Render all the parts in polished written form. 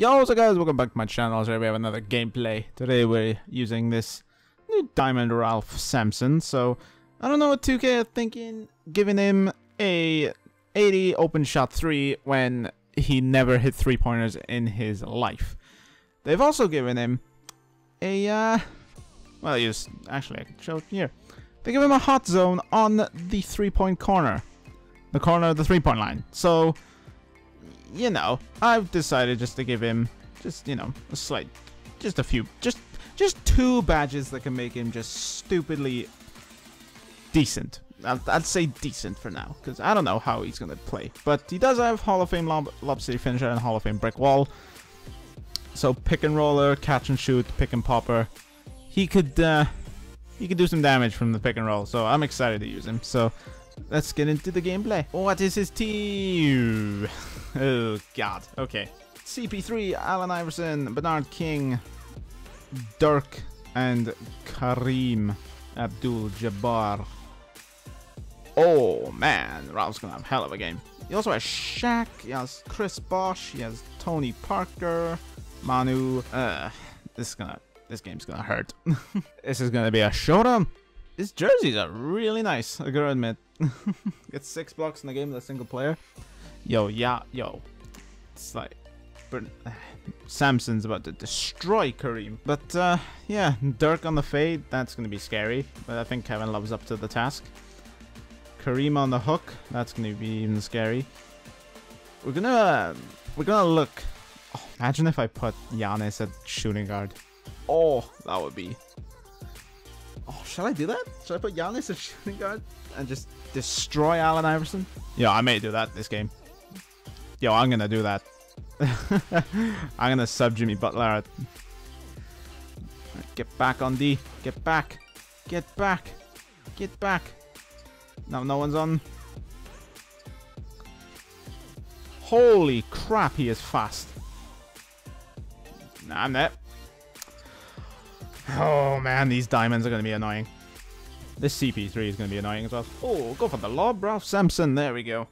Yo, what's up guys, welcome back to my channel. Today we have another gameplay. Today we're using this new Diamond Ralph Sampson. So, I don't know what 2K are thinking, giving him a 80 open shot 3 when he never hit 3-pointers in his life. They've also given him a, well, actually I can show it here. They give him a hot zone on the 3-point corner. The corner of the 3-point line. So, you know, I've decided just to give him, just, you know, a slight, just a few, just two badges that can make him just stupidly decent. I'd say decent for now, because I don't know how he's going to play. But he does have Hall of Fame Lob City Finisher and Hall of Fame Brick Wall. So pick and roller, catch and shoot, pick and popper. He could do some damage from the pick and roll, so I'm excited to use him. So let's get into the gameplay. What is his team? Oh, God. Okay. CP3, Allen Iverson, Bernard King, Dirk, and Kareem Abdul-Jabbar. Oh, man. Ralph's going to have a hell of a game. He also has Shaq. He has Chris Bosh. He has Tony Parker, Manu. This game's going to hurt. This is going to be a showdown. His jerseys are really nice, I gotta admit. Gets 6 blocks in the game with a single player. Yo, yeah, yo. It's like... Samson's about to destroy Kareem. But, yeah, Dirk on the fade, that's gonna be scary. But I think Kevin Love's up to the task. Kareem on the hook, that's gonna be even scary. We're gonna look... Oh, imagine if I put Giannis at shooting guard. Oh, that would be... Oh, shall I do that? Should I put Giannis as shooting guard and just destroy Allen Iverson? Yo, I may do that this game. Yo, I'm gonna do that. I'm gonna sub Jimmy Butler. Get back on D. Get back. Get back. Get back. No, no one's on. Holy crap, he is fast. Nah, I'm there. Oh man, these diamonds are going to be annoying. This CP3 is going to be annoying as well. Oh, go for the lob, Ralph Sampson. There we go.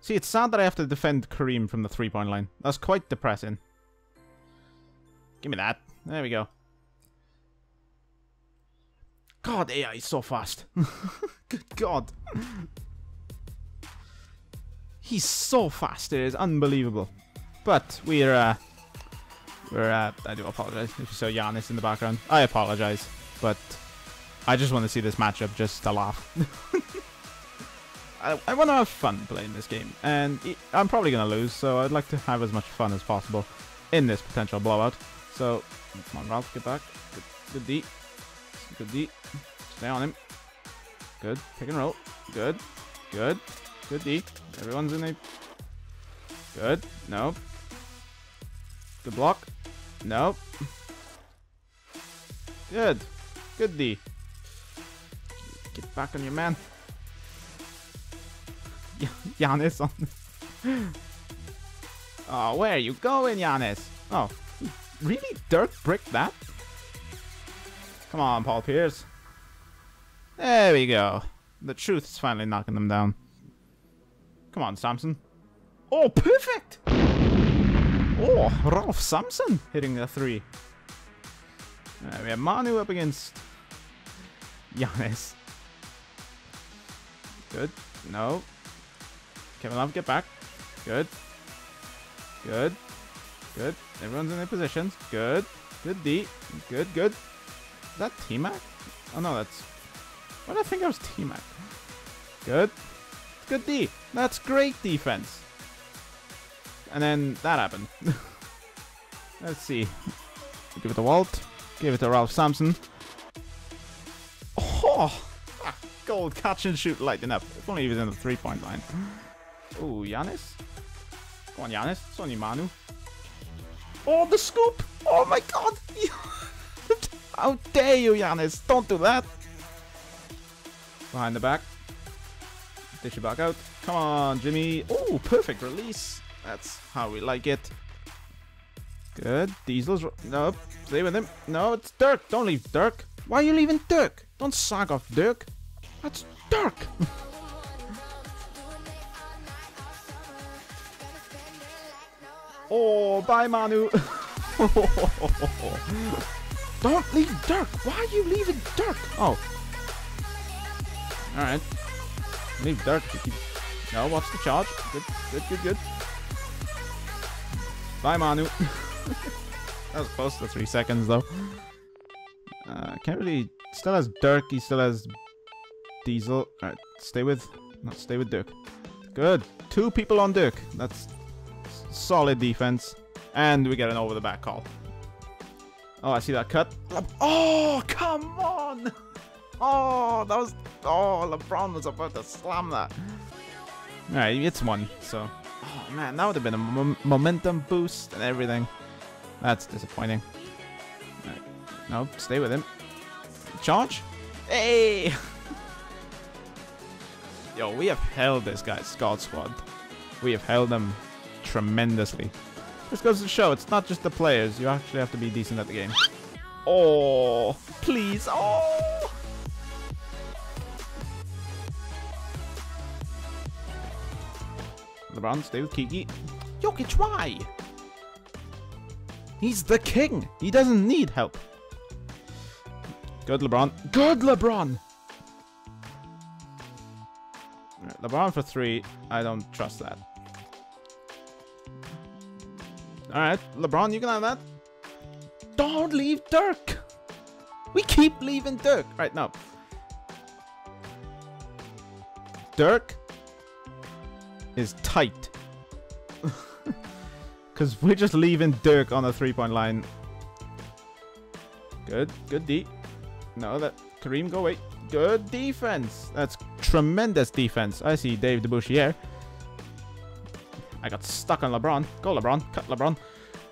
See, it's sad that I have to defend Kareem from the 3-point line. That's quite depressing. Give me that. There we go. God, AI is so fast. Good God. He's so fast. It is unbelievable. But we're... I do apologize if you saw Giannis in the background. I apologize, but I just want to see this matchup just to laugh. I want to have fun playing this game, and I'm probably going to lose, so I'd like to have as much fun as possible in this potential blowout. So, come on, Ralph, get back. Good D. Good D. Stay on him. Good. Pick and roll. Good. Good. Good D. Everyone's in a... Good. No. Good block. Nope. Good. Good D. Get back on your man. Giannis on. Oh, where are you going, Giannis? Oh, really? Dirk bricked that? Come on, Paul Pierce. There we go. The truth is finally knocking them down. Come on, Sampson. Oh, perfect! Oh, Ralph Sampson hitting the 3. We have Manu up against Giannis. Good. No. Kevin Love, get back. Good. Good. Good. Everyone's in their positions. Good. Good D. Good, good. Is that T-Mac? Oh, no, that's... Why did I think I was T-Mac? Good. Good D. That's great defense. And then that happened. Let's see. Give it to Walt. Give it to Ralph Sampson. Oh! Gold catch and shoot lighting up. If only he was in the 3-point line. Oh, Giannis. Come on, Giannis. It's only Manu. Oh, the scoop! Oh my God! How dare you, Giannis? Don't do that! Behind the back. Dish it back out. Come on, Jimmy. Oh, perfect release. That's how we like it. Good. Diesel's... Nope. Stay with him. No, it's Dirk. Don't leave Dirk. Why are you leaving Dirk? Don't sag off Dirk. That's Dirk. Oh, bye, Manu. Don't leave Dirk. Why are you leaving Dirk? Oh. Alright. Leave Dirk to keep... No, what's the charge? Good. Bye, Manu. That was close to 3 seconds, though. Can't really... Still has Dirk. He still has Diesel. Alright, stay with... No, stay with Dirk. Good. 2 people on Dirk. That's solid defense. And we get an over-the-back call. Oh, I see that cut. Oh, come on! Oh, that was... Oh, LeBron was about to slam that. Alright, it's 1, so... Oh, man, that would have been a momentum boost and everything. That's disappointing. Alright. No, stay with him. Charge? Hey! Yo, we have held this guy's Scout Squad. We have held them tremendously. This goes to show, it's not just the players. You actually have to be decent at the game. Oh, please. Oh! LeBron, stay with Kiki. Jokic, why? He's the king. He doesn't need help. Good, LeBron. Good, LeBron! LeBron for 3. I don't trust that. Alright, LeBron, you can have that. Don't leave Dirk! We keep leaving Dirk! Right, now. Dirk is tight. Because we're just leaving Dirk on the three-point line. Good, good D. No, that... Kareem, go away. Good defense! That's tremendous defense. I see Dave DeBouchier. I got stuck on LeBron. Go, LeBron. Cut LeBron.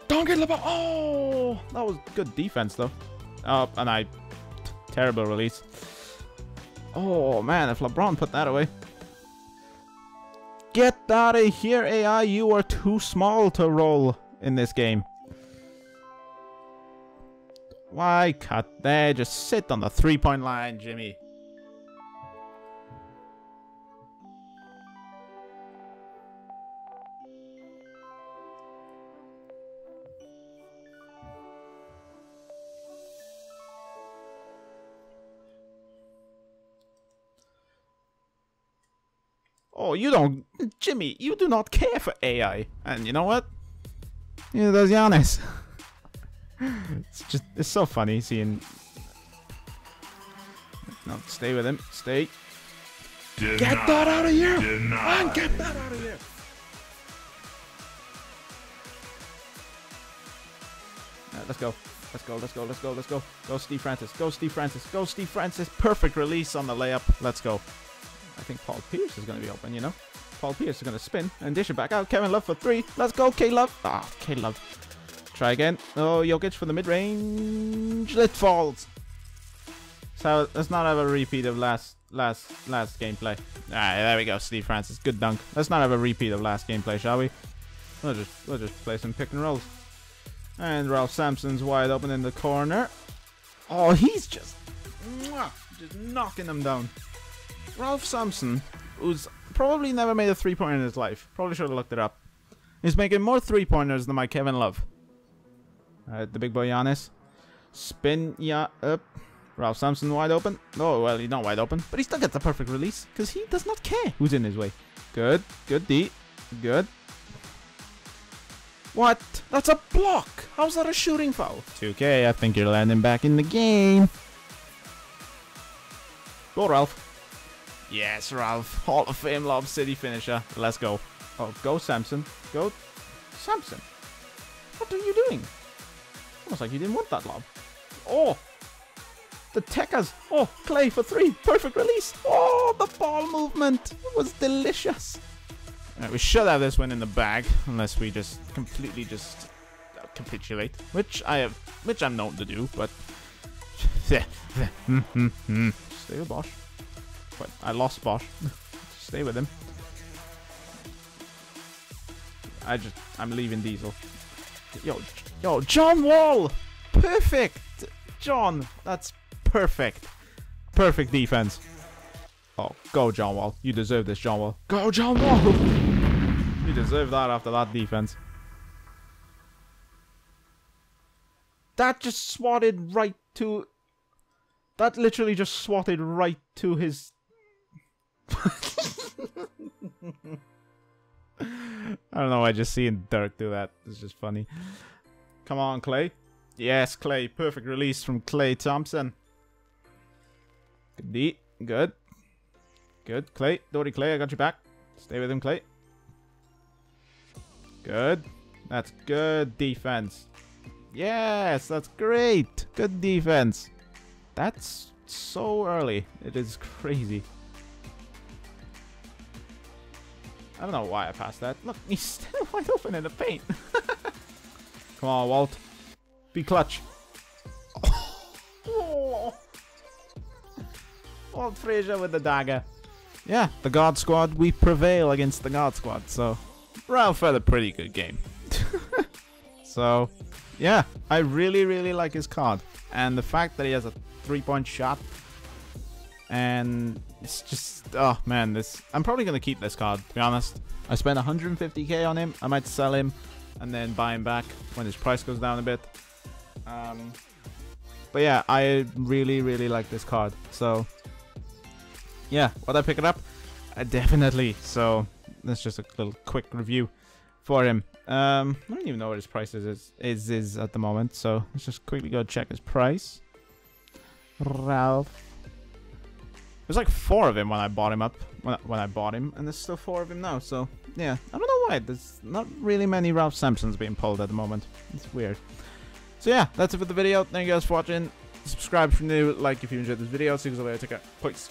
Don't get LeBron. Oh, that was good defense, though. Oh, and I... Terrible release. Oh, man, if LeBron put that away. Get out of here, AI. You are too small to roll in this game. Why cut there? Just sit on the three-point line, Jimmy. Oh, you don't... Jimmy, you do not care for AI. And you know what? Neither does Giannis. It's just... It's so funny seeing... No, stay with him. Stay. Denied. Get that out of here! Man, get that out of here! Alright, let's go. Let's go. Go, Steve Francis. Go, Steve Francis. Perfect release on the layup. Let's go. I think Paul Pierce is going to be open, you know. Paul Pierce is going to spin and dish it back out. Kevin Love for 3. Let's go, K-Love. Ah, K-Love. Try again. Oh, Jokic for the mid-range. It falls. So let's not have a repeat of last gameplay. All right, there we go, Steve Francis. Good dunk. Let's not have a repeat of last gameplay, shall we? We'll just play some pick and rolls. And Ralph Sampson's wide open in the corner. Oh, he's just knocking them down. Ralph Sampson, who's probably never made a three-pointer in his life, probably should have looked it up, is making more three-pointers than my Kevin Love. Alright, the big boy Giannis. Spin, yeah, up. Ralph Sampson wide open. Oh, well, he's not wide open, but he still gets a perfect release, because he does not care who's in his way. Good, good D, good. What? That's a block! How's that a shooting foul? 2K, I think you're landing back in the game. Go, Ralph. Yes, Ralph. Hall of Fame Lob City finisher. Let's go. Oh, go, Sampson. Go, Sampson. What are you doing? Almost like you didn't want that lob. Oh! The Tekkers. Oh, Clay for 3. Perfect release. Oh, the ball movement. It was delicious. Alright, we should have this one in the bag. Unless we just completely just capitulate. Which I'm known to do, but... Stay with Bosch. But I lost Bosch. Stay with him. I'm leaving Diesel. Yo, John Wall! Perfect! John, that's perfect. Perfect defense. Oh, go John Wall. You deserve this, John Wall. Go John Wall! You deserve that after that defense. That just swatted right to... That literally just swatted right to his... I don't know, I just seeing Dirk do that. It's just funny. Come on, Clay. Yes, Clay. Perfect release from Clay Thompson. Good D. Good. Good, Clay. Doty Clay, I got your back. Stay with him, Clay. Good. That's good defense. Yes, that's great. Good defense. That's so early. It is crazy. I don't know why I passed that. Look, he's still wide open in the paint. Come on, Walt. Be clutch. Oh. Walt Frazier with the dagger. Yeah, the God Squad. We prevail against the God Squad. So, Ralph had a pretty good game. So, yeah. I really, really like his card. And the fact that he has a three-point shot. And... it's just, oh man, this, I'm probably going to keep this card, to be honest. I spent 150k on him. I might sell him and then buy him back when his price goes down a bit. But yeah, I really, really like this card. So, yeah, would I pick it up? Definitely. So, that's just a little quick review for him. I don't even know what his price is at the moment. So, let's just quickly go check his price. Ralph. There's like four of him when I bought him up, when I bought him, and there's still four of him now, so, yeah. I don't know why, there's not really many Ralph Sampsons being pulled at the moment. It's weird. So yeah, that's it for the video. Thank you guys for watching. Subscribe if you're new, like if you enjoyed this video. See you guys later, take care. Peace.